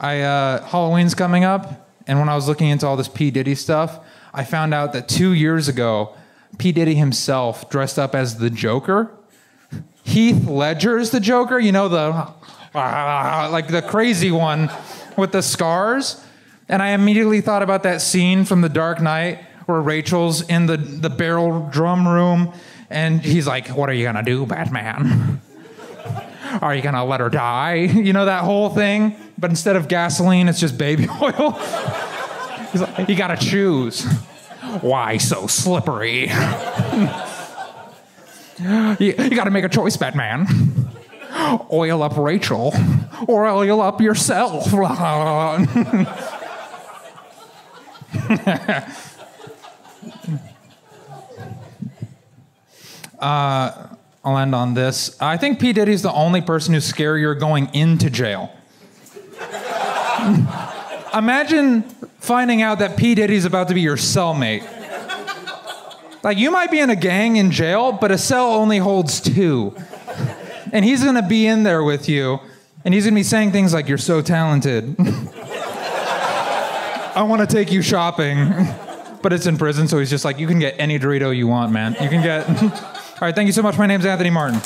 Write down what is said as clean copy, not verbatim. Halloween's coming up, and when I was looking into all this P. Diddy stuff, I found out that 2 years ago, P. Diddy himself dressed up as the Joker. Heath Ledger is the Joker, you know, the like the crazy one with the scars. And I immediately thought about that scene from The Dark Knight where Rachel's in the barrel drum room and he's like, "What are you gonna do, Batman? Are you gonna let her die?" You know, that whole thing. But instead of gasoline, it's just baby oil. He's like, "You gotta choose. Why so slippery? You gotta make a choice, Batman. Oil up Rachel, or oil up yourself." I'll end on this. I think P. Diddy's the only person who's scarier going into jail. Imagine finding out that P. Diddy's about to be your cellmate. Like, you might be in a gang in jail, but a cell only holds two. And he's gonna be in there with you, and he's gonna be saying things like, "You're so talented. I wanna take you shopping." But it's in prison, so he's just like, "You can get any Dorito you want, man. You can get..." All right, thank you so much. My name's Anthony Martin.